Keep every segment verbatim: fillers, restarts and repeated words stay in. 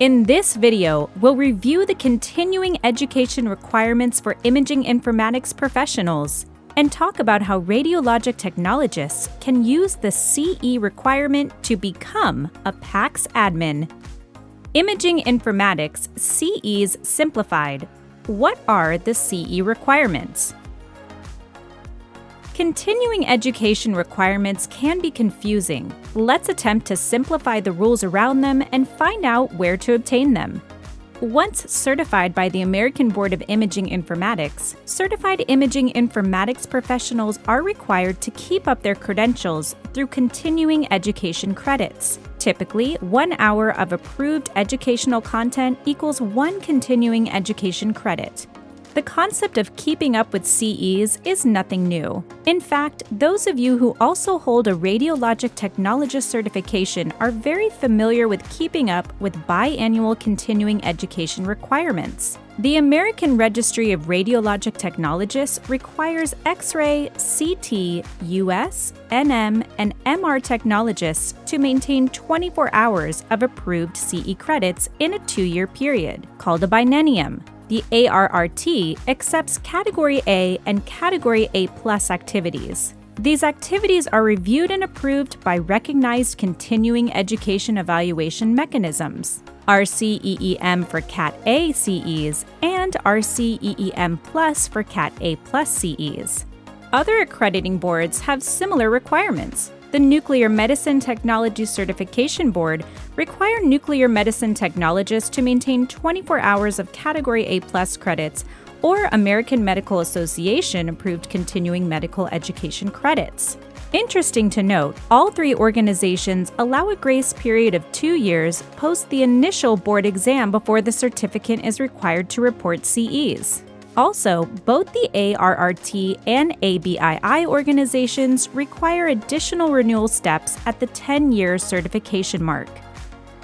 In this video, we'll review the continuing education requirements for imaging informatics professionals and talk about how radiologic technologists can use the C E requirement to become a PACS admin. Imaging Informatics C Es Simplified. What are the C E requirements? Continuing education requirements can be confusing. Let's attempt to simplify the rules around them and find out where to obtain them. Once certified by the American Board of Imaging Informatics, certified imaging informatics professionals are required to keep up their credentials through continuing education credits. Typically, one hour of approved educational content equals one continuing education credit. The concept of keeping up with C Es is nothing new. In fact, those of you who also hold a radiologic technologist certification are very familiar with keeping up with biannual continuing education requirements. The American Registry of Radiologic Technologists requires X-ray, C T, U S, N M, and M R technologists to maintain twenty-four hours of approved C E credits in a two-year period, called a biennium. The A R R T accepts Category A and Category A plus activities. These activities are reviewed and approved by recognized continuing education evaluation mechanisms, R C E E M for Cat A C Es and R C E E M plus for Cat A plus C Es. Other accrediting boards have similar requirements. The Nuclear Medicine Technology Certification Board require nuclear medicine technologists to maintain twenty-four hours of Category A plus credits or American Medical Association-approved continuing medical education credits. Interesting to note, all three organizations allow a grace period of two years post the initial board exam before the certificate is required to report C Es. Also, both the A R R T and A B I I organizations require additional renewal steps at the ten-year certification mark.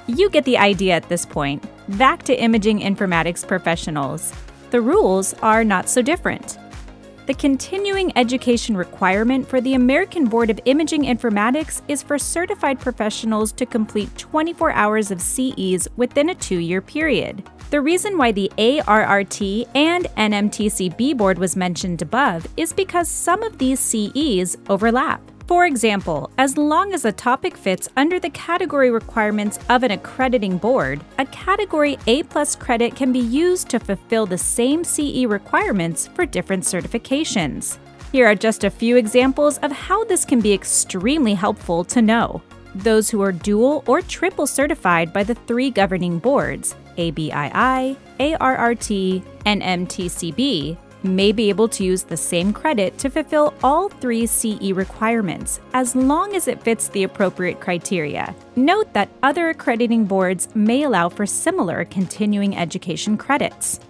You get the idea at this point. Back to imaging informatics professionals. The rules are not so different. The continuing education requirement for the American Board of Imaging Informatics is for certified professionals to complete twenty-four hours of C Es within a two-year period. The reason why the A R R T and N M T C B board was mentioned above is because some of these C Es overlap. For example, as long as a topic fits under the category requirements of an accrediting board, a Category A plus credit can be used to fulfill the same C E requirements for different certifications. Here are just a few examples of how this can be extremely helpful to know. Those who are dual or triple certified by the three governing boards, A B I I, A R R T, and N M T C B, may be able to use the same credit to fulfill all three C E requirements as long as it fits the appropriate criteria. Note that other accrediting boards may allow for similar continuing education credits.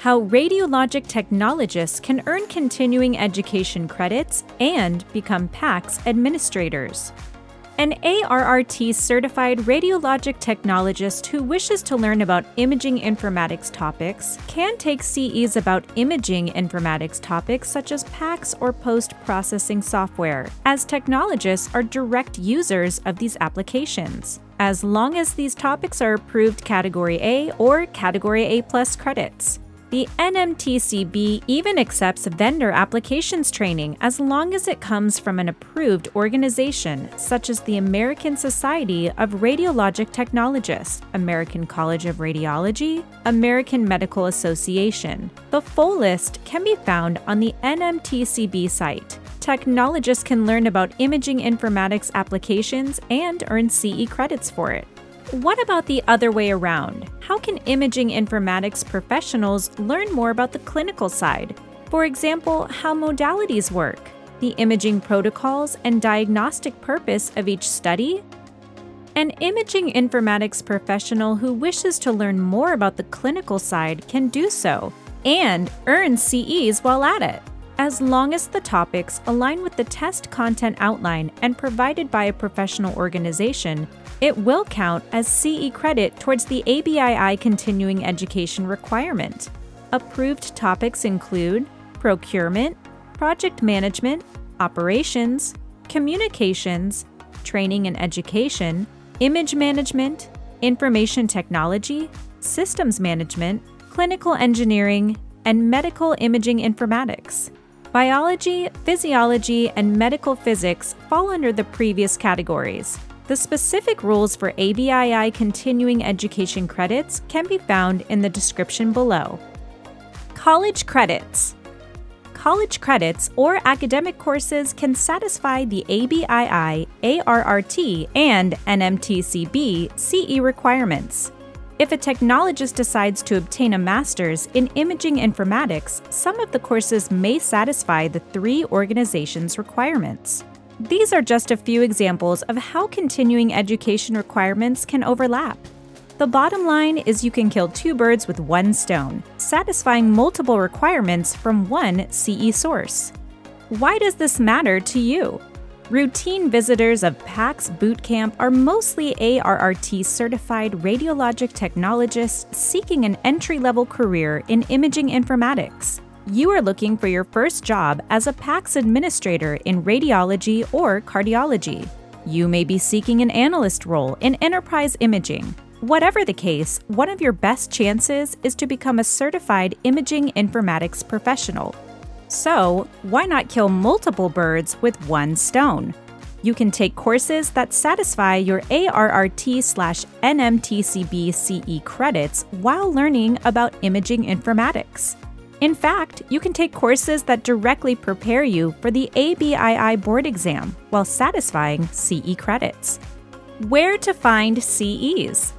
How radiologic technologists can earn continuing education credits and become PACS administrators. An A R R T-certified radiologic technologist who wishes to learn about imaging informatics topics can take C Es about imaging informatics topics such as PACS or post-processing software, as technologists are direct users of these applications, as long as these topics are approved Category A or Category A plus credits. The N M T C B even accepts vendor applications training as long as it comes from an approved organization, such as the American Society of Radiologic Technologists, American College of Radiology, American Medical Association. The full list can be found on the N M T C B site. Technologists can learn about imaging informatics applications and earn C E credits for it. What about the other way around? How can imaging informatics professionals learn more about the clinical side? For example, how modalities work, the imaging protocols and diagnostic purpose of each study? An imaging informatics professional who wishes to learn more about the clinical side can do so and earn C Es while at it, as long as the topics align with the test content outline and provided by a professional organization. It will count as C E credit towards the A B I I continuing education requirement. Approved topics include procurement, project management, operations, communications, training and education, image management, information technology, systems management, clinical engineering, and medical imaging informatics. Biology, physiology, and medical physics fall under the previous categories. The specific rules for A B I I continuing education credits can be found in the description below. College credits. College credits or academic courses can satisfy the A B I I, A R R T, and N M T C B C E requirements. If a technologist decides to obtain a master's in imaging informatics, some of the courses may satisfy the three organizations' requirements. These are just a few examples of how continuing education requirements can overlap. The bottom line is you can kill two birds with one stone, satisfying multiple requirements from one C E source. Why does this matter to you? Routine visitors of PACS Bootcamp are mostly A R R T-certified radiologic technologists seeking an entry-level career in imaging informatics. You are looking for your first job as a PACS administrator in radiology or cardiology. You may be seeking an analyst role in enterprise imaging. Whatever the case, one of your best chances is to become a certified imaging informatics professional. So, why not kill multiple birds with one stone? You can take courses that satisfy your A R R T slash N M T C B C E credits while learning about imaging informatics. In fact, you can take courses that directly prepare you for the A B I I board exam while satisfying C E credits. Where to find C Es?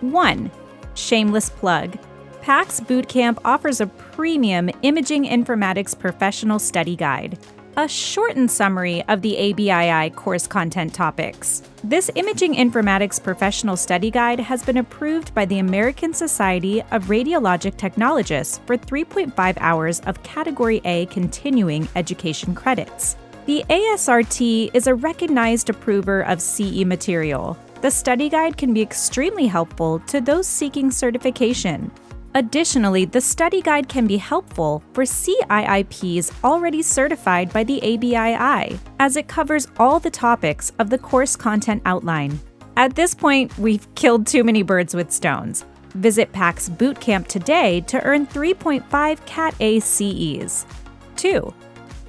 one. Shameless plug. PACS Bootcamp offers a premium Imaging Informatics Professional Study Guide, a shortened summary of the A B I I course content topics. This Imaging Informatics Professional Study Guide has been approved by the American Society of Radiologic Technologists for three point five hours of Category A continuing education credits. The A S R T is a recognized approver of C E material. The study guide can be extremely helpful to those seeking certification. Additionally, the study guide can be helpful for C I I Ps already certified by the A B I I, as it covers all the topics of the course content outline. At this point, we've killed too many birds with stones. Visit PACS Bootcamp today to earn three point five Cat A C Es. two.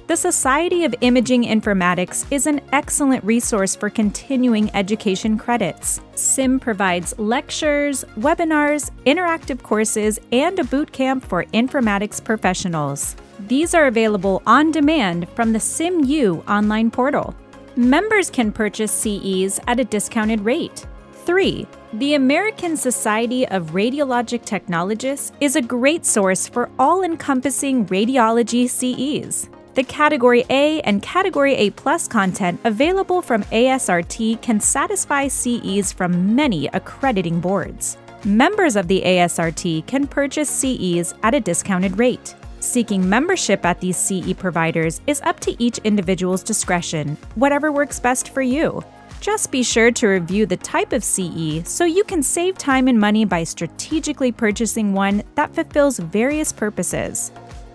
The Society of Imaging Informatics is an excellent resource for continuing education credits. S I M provides lectures, webinars, interactive courses, and a bootcamp for informatics professionals. These are available on demand from the S I I M U online portal. Members can purchase C Es at a discounted rate. three. The American Society of Radiologic Technologists is a great source for all-encompassing radiology C Es. The Category A and Category A plus content available from A S R T can satisfy C Es from many accrediting boards. Members of the A S R T can purchase C Es at a discounted rate. Seeking membership at these C E providers is up to each individual's discretion, whatever works best for you. Just be sure to review the type of C E so you can save time and money by strategically purchasing one that fulfills various purposes.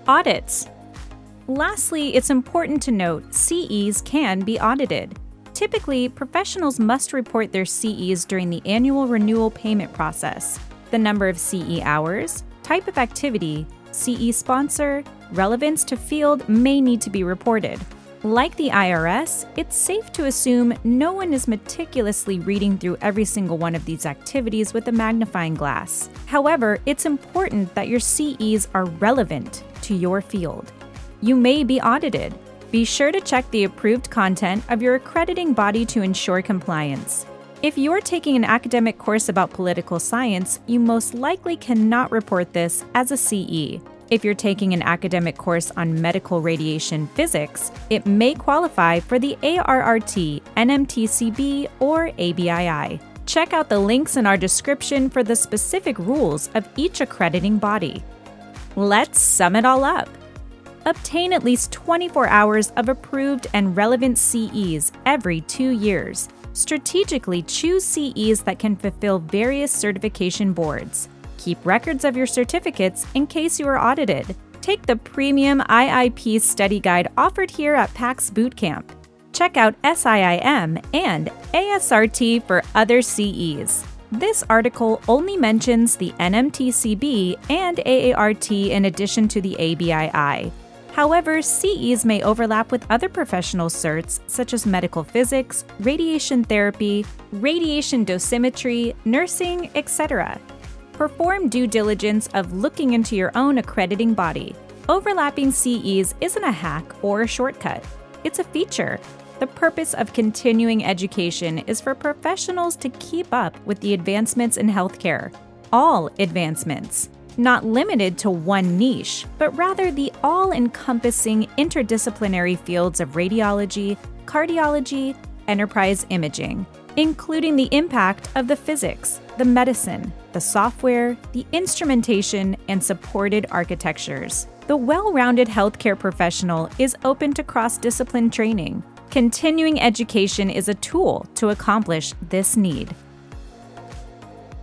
Audits. Lastly, it's important to note C Es can be audited. Typically, professionals must report their C Es during the annual renewal payment process. The number of C E hours, type of activity, C E sponsor, relevance to field may need to be reported. Like the I R S, it's safe to assume no one is meticulously reading through every single one of these activities with a magnifying glass. However, it's important that your C Es are relevant to your field. You may be audited. Be sure to check the approved content of your accrediting body to ensure compliance. If you're taking an academic course about political science, you most likely cannot report this as a C E. If you're taking an academic course on medical radiation physics, it may qualify for the A R R T, N M T C B, or A B I I. Check out the links in our description for the specific rules of each accrediting body. Let's sum it all up. Obtain at least twenty-four hours of approved and relevant C Es every two years. Strategically choose C Es that can fulfill various certification boards. Keep records of your certificates in case you are audited. Take the premium I I P study guide offered here at PACS Bootcamp. Check out S I I M and A S R T for other C Es. This article only mentions the N M T C B and A A R T in addition to the A B I I. However, C Es may overlap with other professional certs such as medical physics, radiation therapy, radiation dosimetry, nursing, et cetera. Perform due diligence of looking into your own accrediting body. Overlapping C Es isn't a hack or a shortcut. It's a feature. The purpose of continuing education is for professionals to keep up with the advancements in healthcare. All advancements. Not limited to one niche, but rather the all-encompassing interdisciplinary fields of radiology, cardiology, enterprise imaging, including the impact of the physics, the medicine, the software, the instrumentation, and supported architectures. The well-rounded healthcare professional is open to cross-discipline training. Continuing education is a tool to accomplish this need.